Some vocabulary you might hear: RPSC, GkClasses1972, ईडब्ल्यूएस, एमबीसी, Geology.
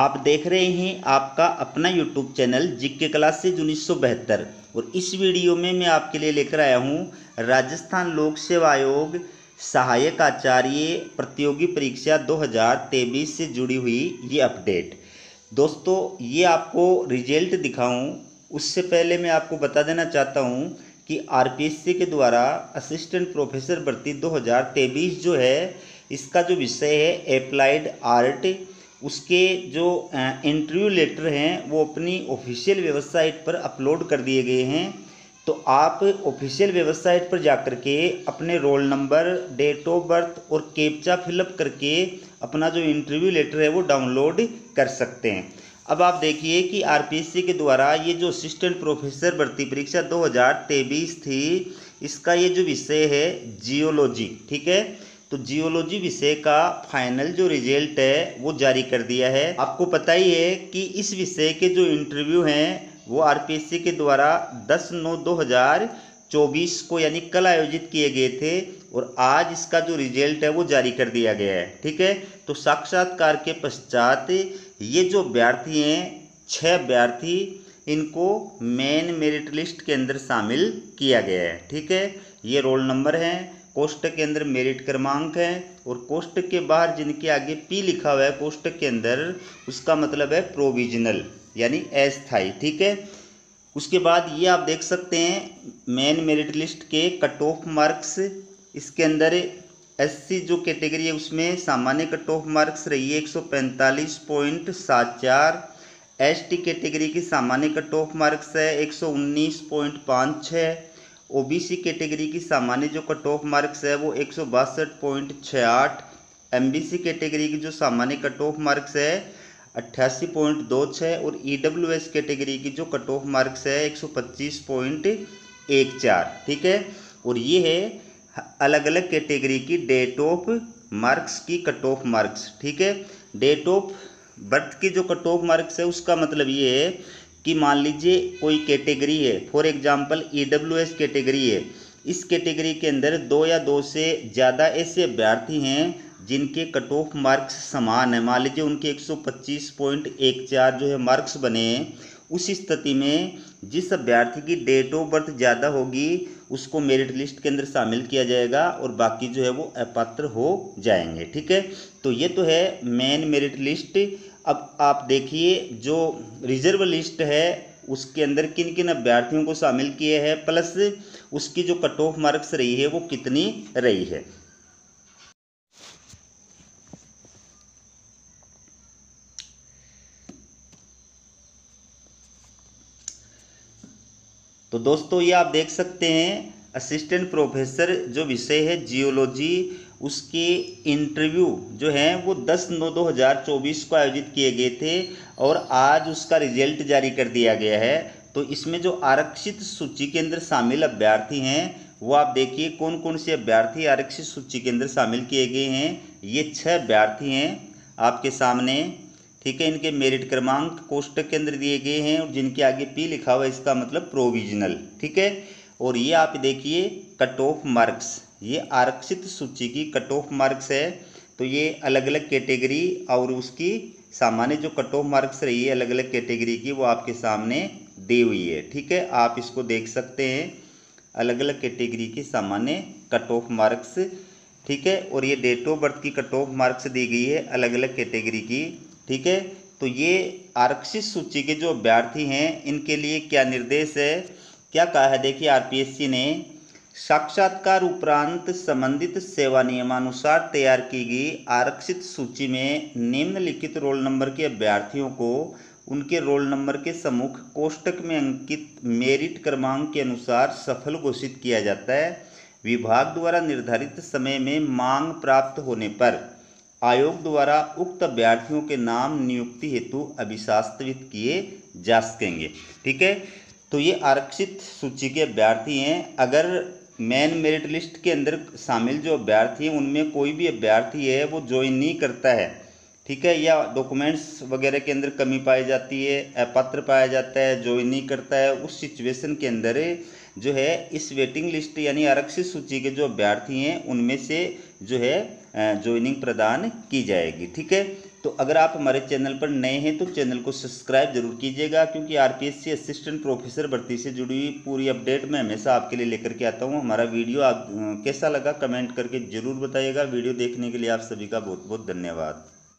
आप देख रहे हैं आपका अपना यूट्यूब चैनल जीके क्लासेज 1972 और इस वीडियो में मैं आपके लिए लेकर आया हूं राजस्थान लोक सेवा आयोग सहायक आचार्य प्रतियोगी परीक्षा 2023 से जुड़ी हुई ये अपडेट। दोस्तों ये आपको रिजल्ट दिखाऊं उससे पहले मैं आपको बता देना चाहता हूं कि आरपीएससी के द्वारा असिस्टेंट प्रोफेसर भर्ती 2023 जो है इसका जो विषय है एप्लाइड आर्ट, उसके जो इंटरव्यू लेटर हैं वो अपनी ऑफिशियल वेबसाइट पर अपलोड कर दिए गए हैं। तो आप ऑफिशियल वेबसाइट पर जाकर के अपने roll number, date of birth और कैप्चा फिलअप करके अपना जो इंटरव्यू लेटर है वो डाउनलोड कर सकते हैं। अब आप देखिए कि आरपीएससी के द्वारा ये जो असिस्टेंट प्रोफेसर भर्ती परीक्षा 2023 थी इसका ये जो विषय है जियोलॉजी, ठीक है, तो जियोलॉजी विषय का फाइनल जो रिजल्ट है वो जारी कर दिया है। आपको पता ही है कि इस विषय के जो इंटरव्यू हैं वो आरपीएससी के द्वारा 10/9/2024 को यानी कल आयोजित किए गए थे और आज इसका जो रिजल्ट है वो जारी कर दिया गया है, ठीक है। तो साक्षात्कार के पश्चात ये जो अभ्यर्थी हैं 6 अभ्यर्थी इनको मेन मेरिट लिस्ट के अंदर शामिल किया गया है, ठीक है। ये रोल नंबर हैं, कोष्टक के अंदर मेरिट क्रमांक है और कोष्टक के बाहर जिनके आगे पी लिखा हुआ है कोष्टक के अंदर उसका मतलब है प्रोविजनल यानी अस्थायी, ठीक है। उसके बाद ये आप देख सकते हैं मेन मेरिट लिस्ट के कट ऑफ मार्क्स, इसके अंदर एससी जो कैटेगरी है उसमें सामान्य कट ऑफ मार्क्स रही है 145.74, एसटी कैटेगरी की सामान्य कट ऑफ मार्क्स है 119.56, ओबीसी कैटेगरी की सामान्य जो कट ऑफ मार्क्स है वो 162.68, एमबीसी कैटेगरी की जो सामान्य कट ऑफ मार्क्स है 88.26 और ईडब्ल्यूएस कैटेगरी की जो कट ऑफ मार्क्स है 125.14, ठीक है। और ये है अलग अलग कैटेगरी की डेट ऑफ मार्क्स की कट ऑफ मार्क्स, ठीक है। डेट ऑफ बर्थ की जो कट ऑफ मार्क्स है उसका मतलब ये है कि मान लीजिए कोई कैटेगरी है, फॉर एग्जांपल ईडब्ल्यूएस कैटेगरी है, इस कैटेगरी के अंदर 2 या 2 से ज़्यादा ऐसे अभ्यर्थी हैं जिनके कट ऑफ मार्क्स समान है, मान लीजिए उनके 125.14 जो है मार्क्स बने, उस स्थिति में जिस अभ्यर्थी की डेट ऑफ बर्थ ज़्यादा होगी उसको मेरिट लिस्ट के अंदर शामिल किया जाएगा और बाकी जो है वो अपात्र हो जाएंगे, ठीक है। तो ये तो है मेन मेरिट लिस्ट। अब आप देखिए जो रिजर्व लिस्ट है उसके अंदर किन किन अभ्यर्थियों को शामिल किए हैं प्लस उसकी जो कट ऑफ मार्क्स रही है वो कितनी रही है। तो दोस्तों ये आप देख सकते हैं असिस्टेंट प्रोफेसर जो विषय है जियोलॉजी उसके इंटरव्यू जो हैं वो 10/9/2024 को आयोजित किए गए थे और आज उसका रिजल्ट जारी कर दिया गया है। तो इसमें जो आरक्षित सूची के अंदर शामिल अभ्यर्थी हैं वो आप देखिए कौन कौन से अभ्यर्थी आरक्षित सूची के अंदर शामिल किए गए हैं। ये 6 अभ्यर्थी हैं आपके सामने, ठीक है। इनके मेरिट क्रमांक कोष्टक के अंदर दिए गए हैं और जिनके आगे पी लिखा हुआ है इसका मतलब प्रोविजनल, ठीक है। और ये आप देखिए कट ऑफ मार्क्स, ये आरक्षित सूची की कट ऑफ मार्क्स है। तो ये अलग अलग कैटेगरी और उसकी सामान्य जो कट ऑफ मार्क्स रही है अलग अलग कैटेगरी की वो आपके सामने दी हुई है, ठीक है। आप इसको देख सकते हैं अलग अलग कैटेगरी की सामान्य कट ऑफ मार्क्स, ठीक है। और ये डेट ऑफ बर्थ की कट ऑफ मार्क्स दी गई है अलग अलग कैटेगरी की, ठीक है। तो ये आरक्षित सूची के जो अभ्यर्थी हैं इनके लिए क्या निर्देश है, क्या कहा है, देखिए आरपीएससी ने साक्षात्कार उपरांत संबंधित सेवा नियमानुसार तैयार की गई आरक्षित सूची में निम्नलिखित रोल नंबर के अभ्यर्थियों को उनके रोल नंबर के सम्मुख कोष्टक में अंकित मेरिट क्रमांक के अनुसार सफल घोषित किया जाता है। विभाग द्वारा निर्धारित समय में मांग प्राप्त होने पर आयोग द्वारा उक्त अभ्यर्थियों के नाम नियुक्ति हेतु अभिशास्त्रित किए जा सकेंगे, ठीक है। तो ये आरक्षित सूची के अभ्यर्थी हैं। अगर मेन मेरिट लिस्ट के अंदर शामिल जो अभ्यर्थी हैं उनमें कोई भी अभ्यर्थी है वो ज्वाइन नहीं करता है, ठीक है, या डॉक्यूमेंट्स वगैरह के अंदर कमी पाई जाती है, अपात्र पाया जाता है, ज्वाइन नहीं करता है, उस सिचुएशन के अंदर जो है इस वेटिंग लिस्ट यानी आरक्षित सूची के जो अभ्यर्थी हैं उनमें से जो है ज्वाइनिंग प्रदान की जाएगी, ठीक है। तो अगर आप हमारे चैनल पर नए हैं तो चैनल को सब्सक्राइब जरूर कीजिएगा, क्योंकि आरपीएससी असिस्टेंट प्रोफेसर भर्ती से जुड़ी हुई पूरी अपडेट मैं हमेशा आपके लिए लेकर के आता हूं। हमारा वीडियो आप कैसा लगा कमेंट करके ज़रूर बताइएगा। वीडियो देखने के लिए आप सभी का बहुत बहुत धन्यवाद।